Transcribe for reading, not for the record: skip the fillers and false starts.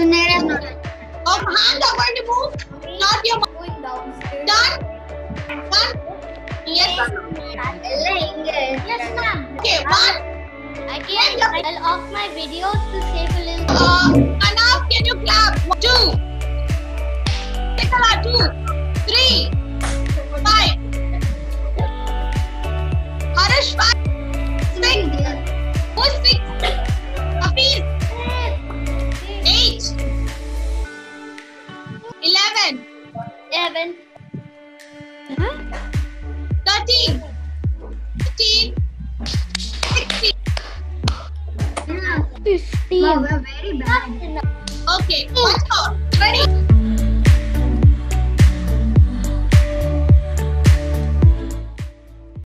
The net is not. Oh, hands are going to move. Not your mouth. Done. Done. Yes, ma'am. Yes, ma'am. Okay, one. Again, I'll off my videos to save a little. Enough. Can you clap? 2, 3, 5. Harish, 5, 6. Who's 6? Hafiz. 8. 11. 11. 13. 15. 16. 15. Wow, we're very bad.